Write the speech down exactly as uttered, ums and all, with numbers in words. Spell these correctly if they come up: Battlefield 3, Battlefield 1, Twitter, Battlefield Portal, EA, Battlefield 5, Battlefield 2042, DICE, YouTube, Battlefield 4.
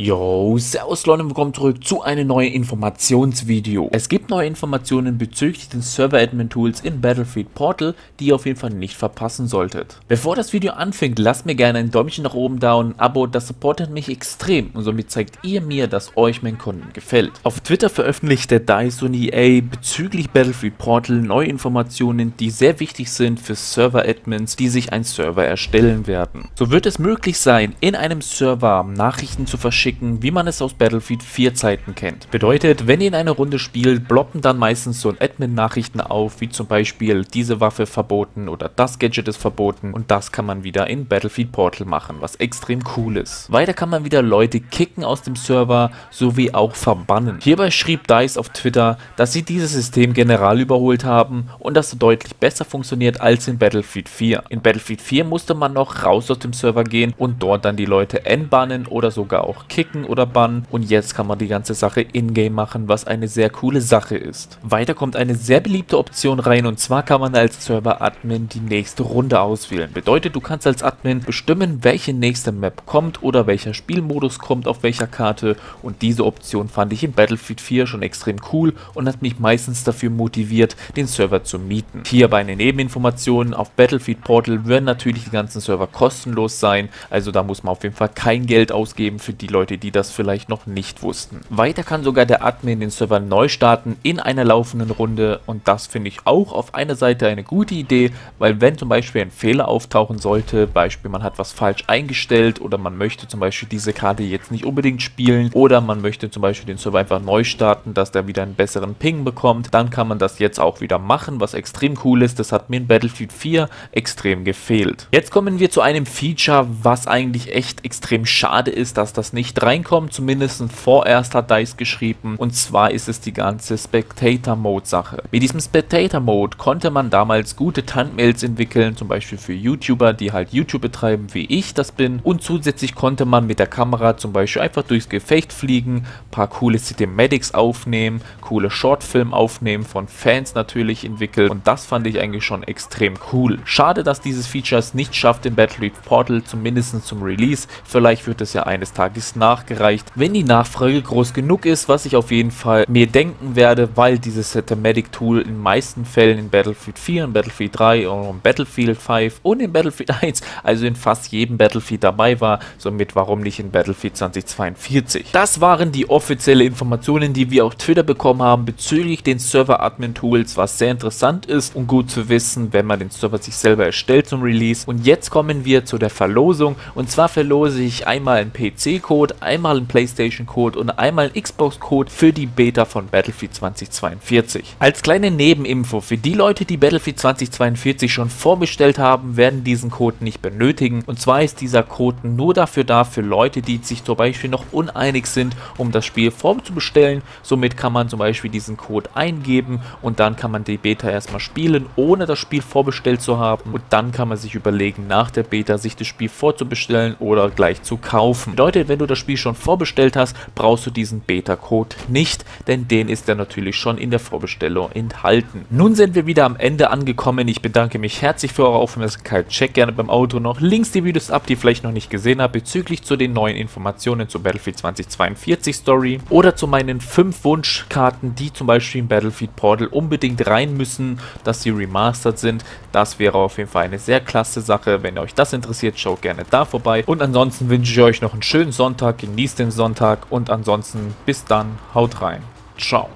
Yo, servus Leute und willkommen zurück zu einem neuen Informationsvideo. Es gibt neue Informationen bezüglich den Server-Admin-Tools in Battlefield Portal, die ihr auf jeden Fall nicht verpassen solltet. Bevor das Video anfängt, lasst mir gerne ein Däumchen nach oben da und ein Abo, das supportet mich extrem und somit zeigt ihr mir, dass euch mein Content gefällt. Auf Twitter veröffentlichte DICE und E A bezüglich Battlefield Portal neue Informationen, die sehr wichtig sind für Server-Admins, die sich einen Server erstellen werden. So wird es möglich sein, in einem Server Nachrichten zu verschicken, wie man es aus Battlefield vier Zeiten kennt. Bedeutet, wenn ihr in einer Runde spielt, ploppen dann meistens so Admin-Nachrichten auf, wie zum Beispiel diese Waffe verboten oder das Gadget ist verboten, und das kann man wieder in Battlefield Portal machen, was extrem cool ist. Weiter kann man wieder Leute kicken aus dem Server, sowie auch verbannen. Hierbei schrieb DICE auf Twitter, dass sie dieses System generell überholt haben und dass es deutlich besser funktioniert als in Battlefield vier. In Battlefield vier musste man noch raus aus dem Server gehen und dort dann die Leute entbannen oder sogar auch kicken. Kicken oder bannen, und jetzt kann man die ganze Sache in-game machen, was eine sehr coole Sache ist. Weiter kommt eine sehr beliebte Option rein, und zwar kann man als Server-Admin die nächste Runde auswählen. Bedeutet, du kannst als Admin bestimmen, welche nächste Map kommt oder welcher Spielmodus kommt auf welcher Karte, und diese Option fand ich in Battlefield vier schon extrem cool und hat mich meistens dafür motiviert, den Server zu mieten. Hierbei eine Nebeninformation: auf Battlefield Portal werden natürlich die ganzen Server kostenlos sein, also da muss man auf jeden Fall kein Geld ausgeben für die Leute, die das vielleicht noch nicht wussten. Weiter kann sogar der Admin den Server neu starten in einer laufenden Runde, und das finde ich auch auf einer Seite eine gute Idee, weil wenn zum Beispiel ein Fehler auftauchen sollte, Beispiel man hat was falsch eingestellt oder man möchte zum Beispiel diese Karte jetzt nicht unbedingt spielen oder man möchte zum Beispiel den Server einfach neu starten, dass der wieder einen besseren Ping bekommt, dann kann man das jetzt auch wieder machen, was extrem cool ist. Das hat mir in Battlefield vier extrem gefehlt. Jetzt kommen wir zu einem Feature, was eigentlich echt extrem schade ist, dass das nicht reinkommen, zumindest vorerst hat DICE geschrieben, und zwar ist es die ganze Spectator-Mode-Sache. Mit diesem Spectator-Mode konnte man damals gute Thumbnails entwickeln, zum Beispiel für YouTuber, die halt YouTube betreiben, wie ich das bin, und zusätzlich konnte man mit der Kamera zum Beispiel einfach durchs Gefecht fliegen, paar coole Cinematics aufnehmen, coole Shortfilme aufnehmen, von Fans natürlich entwickelt, und das fand ich eigentlich schon extrem cool. Schade, dass dieses Feature es nicht schafft in Battlefield Portal, zumindest zum Release, vielleicht wird es ja eines Tages nach nachgereicht, wenn die Nachfrage groß genug ist, was ich auf jeden Fall mir denken werde, weil dieses Cinematic Tool in den meisten Fällen in Battlefield vier, in Battlefield drei und in Battlefield fünf und in Battlefield eins, also in fast jedem Battlefield dabei war, somit warum nicht in Battlefield zwanzig zweiundvierzig. Das waren die offiziellen Informationen, die wir auf Twitter bekommen haben bezüglich den Server-Admin-Tools, was sehr interessant ist und gut zu wissen, wenn man den Server sich selber erstellt zum Release. Und jetzt kommen wir zu der Verlosung, und zwar verlose ich einmal einen P C-Code, einmal ein PlayStation-Code und einmal ein Xbox-Code für die Beta von Battlefield zwanzig zweiundvierzig. Als kleine Nebeninfo, für die Leute, die Battlefield zwanzig zweiundvierzig schon vorbestellt haben, werden diesen Code nicht benötigen, und zwar ist dieser Code nur dafür da, für Leute, die sich zum Beispiel noch uneinig sind, um das Spiel vorzubestellen. Somit kann man zum Beispiel diesen Code eingeben und dann kann man die Beta erstmal spielen, ohne das Spiel vorbestellt zu haben, und dann kann man sich überlegen, nach der Beta sich das Spiel vorzubestellen oder gleich zu kaufen. Bedeutet, wenn du das Spiel schon vorbestellt hast, brauchst du diesen Beta-Code nicht, denn den ist er natürlich schon in der Vorbestellung enthalten. Nun sind wir wieder am Ende angekommen. Ich bedanke mich herzlich für eure Aufmerksamkeit. Checkt gerne beim Auto noch links die Videos ab, die ihr vielleicht noch nicht gesehen habt, bezüglich zu den neuen Informationen zur Battlefield zwanzig zweiundvierzig Story oder zu meinen fünf Wunschkarten, die zum Beispiel in Battlefield Portal unbedingt rein müssen, dass sie remastered sind. Das wäre auf jeden Fall eine sehr klasse Sache. Wenn euch das interessiert, schaut gerne da vorbei. Und ansonsten wünsche ich euch noch einen schönen Sonntag. Genießt den Sonntag, und ansonsten bis dann, haut rein, ciao.